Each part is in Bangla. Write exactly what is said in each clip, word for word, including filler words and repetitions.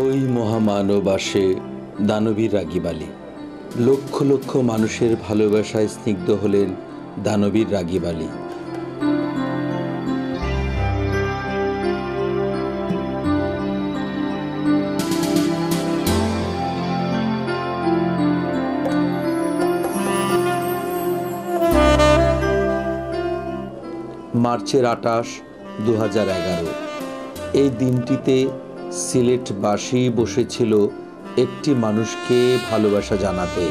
ওই মহামানব আসে দানবীর রাগীবালি। লক্ষ লক্ষ মানুষের ভালোবাসায় স্নিগ্ধ হলেন দানবীর রাগীবালি। মার্চের আটাশ দু হাজার এগারো এই দিনটিতে সিলেটবাসী বসেছিল একটি মানুষকে ভালোবাসা জানাতে।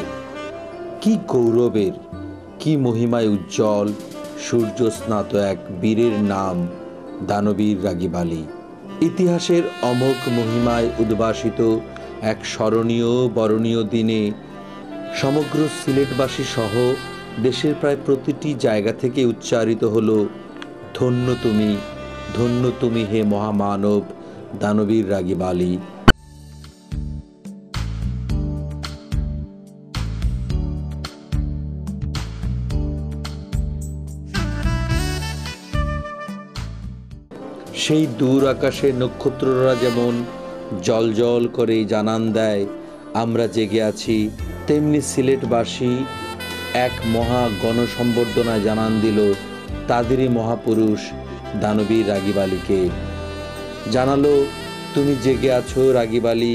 কি গৌরবের, কি মহিমায় উজ্জ্বল সূর্যস্নাত এক বীরের নাম দানবীর রাগীবালি। ইতিহাসের অমোঘ মহিমায় উদ্ভাসিত এক স্মরণীয় বরণীয় দিনে সমগ্র সিলেটবাসী সহ দেশের প্রায় প্রতিটি জায়গা থেকে উচ্চারিত হল, ধন্য তুমি, ধন্য তুমি হে মহামানব দানবীর রাগীবালি। সেই দূর আকাশে নক্ষত্ররা যেমন জল জল করে জানান দেয় আমরা জেগে আছি, তেমনি সিলেটবাসী এক মহা গণসম্বর্ধনা জানান দিল তাদেরই মহাপুরুষ দানবীর রাগীবালিকে। জানালো, তুমি জেগে আছো রাগীবালি,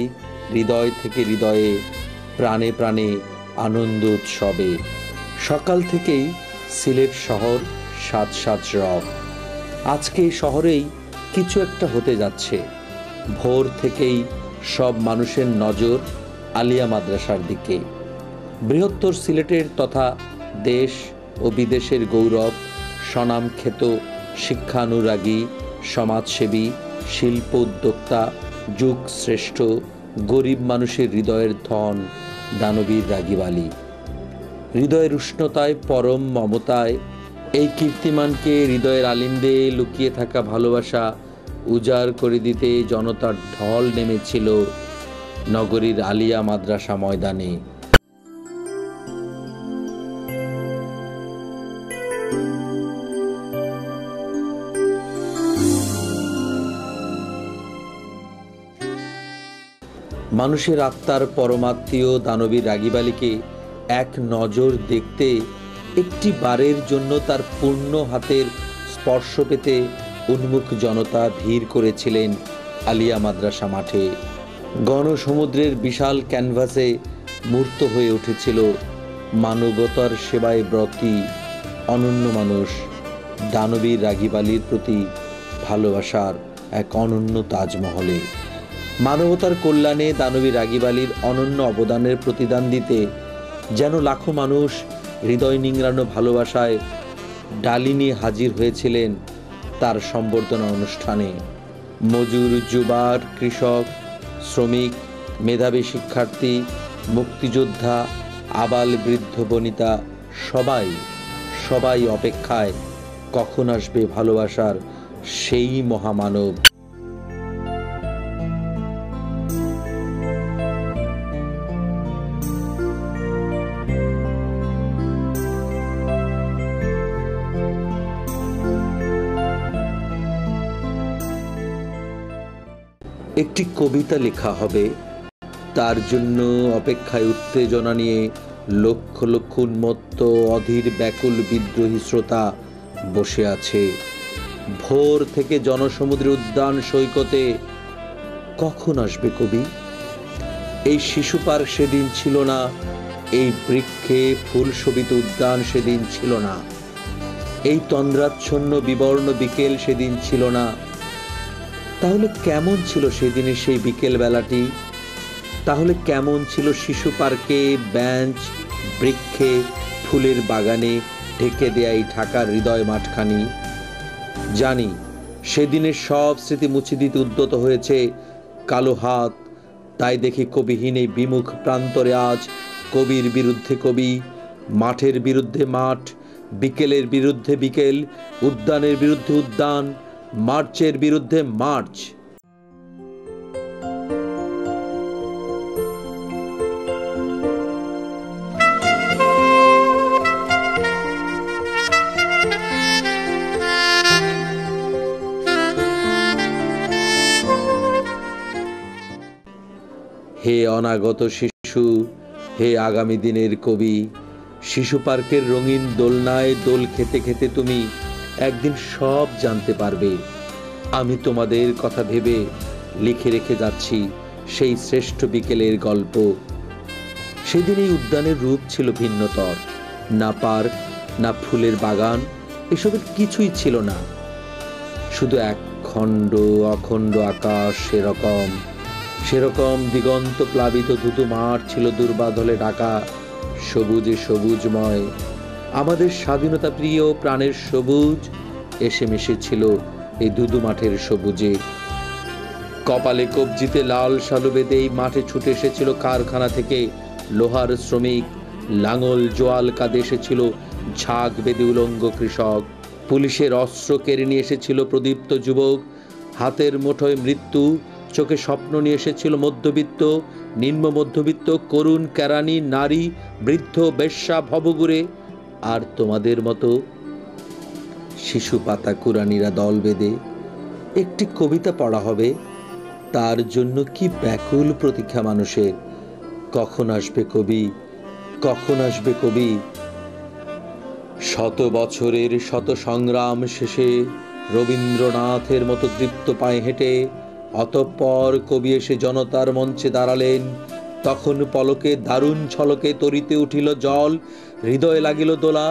হৃদয় থেকে হৃদয়ে, প্রাণে প্রাণে, আনন্দ উৎসবে। সকাল থেকেই সিলেট শহর সাত সাত রব। আজকে শহরেই কিছু একটা হতে যাচ্ছে। ভোর থেকেই সব মানুষের নজর আলিয়া মাদ্রাসার দিকে। বৃহত্তর সিলেটের তথা দেশ ও বিদেশের গৌরব, স্বনামখ্যাত শিক্ষানুরাগী, সমাজসেবী, শিল্প উদ্যোক্তা, যুগ শ্রেষ্ঠ, গরিব মানুষের হৃদয়ের ধন দানবীর রাগীবালি। হৃদয়ের উষ্ণতায়, পরম মমতায় এই কীর্তিমানকে হৃদয়ের আলিন্দে লুকিয়ে থাকা ভালোবাসা উজাড় করে দিতে জনতার ঢল নেমেছিল নগরীর আলিয়া মাদ্রাসা ময়দানে। মানুষের আত্মার পরমাত্মীয় দানবীর রাগীবালিকে এক নজর দেখতে, একটি বারের জন্য তার পূর্ণ হাতের স্পর্শ পেতে উন্মুখ জনতা ভিড় করেছিলেন আলিয়া মাদ্রাসা মাঠে। গণসমুদ্রের বিশাল ক্যানভাসে মূর্ত হয়ে উঠেছিল মানবতার সেবায় ব্রতী অনন্য মানুষ দানবীর রাগীবালির প্রতি ভালোবাসার এক অনন্য তাজমহলে। মানবতার কল্যাণে দানবীর রাগীবালির অনন্য অবদানের প্রতিদান দিতে যেন লাখো মানুষ হৃদয় নিংড়ানো ভালোবাসায় ডালিনি হাজির হয়েছিলেন তার সম্বর্ধনা অনুষ্ঠানে। মজুর, জুবার, কৃষক, শ্রমিক, মেধাবী শিক্ষার্থী, মুক্তিযোদ্ধা, আবাল, বৃদ্ধ, বনিতা, সবাই সবাই অপেক্ষায় কখন আসবে ভালোবাসার সেই মহামানব। একটি কবিতা লেখা হবে, তার জন্য অপেক্ষায় উত্তেজনা নিয়ে লক্ষ লক্ষ উন্মত্ত, অধীর, ব্যাকুল বিদ্রোহী শ্রোতা বসে আছে। ভোর থেকে জনসমুদ্রে উদ্যান সৈকতে কখন আসবে কবি? এই শিশু পার্ক সেদিন ছিল না, এই বৃক্ষে ফুলশোভিত উদ্যান সেদিন ছিল না, এই তন্দ্রাচ্ছন্ন বিবর্ণ বিকেল সেদিন ছিল না। তাহলে কেমন ছিল সেদিনের সেই বিকেল বেলাটি? তাহলে কেমন ছিল শিশু পার্কে, বেঞ্চ, বৃক্ষে, ফুলের বাগানে ঢেকে দেয়া এই ঢাকার হৃদয় মাঠখানি? জানি সেদিনের সব স্মৃতি মুছে দিতে উদ্যত হয়েছে কালো হাত। তাই দেখি কবিহীন এই বিমুখ প্রান্তরে আজ কবির বিরুদ্ধে কবি, মাঠের বিরুদ্ধে মাঠ, বিকেলের বিরুদ্ধে বিকেল, উদ্যানের বিরুদ্ধে উদ্যান, মার্চের বিরুদ্ধে মার্চ। হে অনাগত শিশু, হে আগামী দিনের কবি, শিশু পার্কের রঙিন দোলনায় দোল খেতে খেতে তুমি একদিন সব জানতে পারবে। আমি তোমাদের কথা ভেবে লিখে রেখে যাচ্ছি সেই শ্রেষ্ঠ বিকেলের গল্প। সেদিন এই উদ্যানের রূপ ছিল ভিন্নতর, না পার্ক না ফুলের বাগান, এসবের কিছুই ছিল না, শুধু এক খণ্ড অখণ্ড আকাশ। সেরকম সেরকম দিগন্ত প্লাবিত ধুধু মাঠ ছিল দুর্বাদলে ঢাকা, সবুজে সবুজময়। আমাদের স্বাধীনতা প্রিয় প্রাণের সবুজ এসে মিশেছিল এই ধুধু মাঠের সবুজে। কপালে কবজিতে লাল শালু বেঁধে এই মাঠে ছুটে এসেছিল কারখানা থেকে লোহার শ্রমিক, লাঙল জোয়াল কাঁধে এসেছিল ঝাঁক বেঁধে উলঙ্গ কৃষক, পুলিশের অস্ত্র কেড়ে নিয়ে এসেছিল প্রদীপ্ত যুবক, হাতের মুঠোয় মৃত্যু, চোখে স্বপ্ন নিয়ে এসেছিল মধ্যবিত্ত, নিম্ন মধ্যবিত্ত, করুণ কেরানি, নারী, বৃদ্ধ, বেশ্যা, ভবঘুরে আর তোমাদের মতো শিশু পাতা কুরানিরা দল বেঁধে। একটি কবিতা পড়া হবে, তার জন্য কি ব্যাকুল প্রতীক্ষা মানুষের। কখন আসবে কবি, কখন আসবে কবি? শত বছরের শত সংগ্রাম শেষে রবীন্দ্রনাথের মতো দৃপ্ত পায়ে হেঁটে অতঃপর কবি এসে জনতার মঞ্চে দাঁড়ালেন। তখন পলকে দারুণ ছলকে তরিতে উঠিল জল, হৃদয়ে লাগিল দোলা,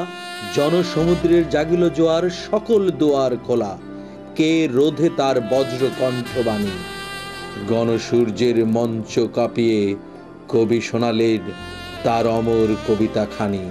জনসমুদ্রের জাগিল জোয়ার, সকল দুয়ার খোলা, কে রোধে তার বজ্র কণ্ঠবাণী। গণসূর্যের মঞ্চ কাঁপিয়ে কবি শোনালেন তার অমর কবিতাখানি।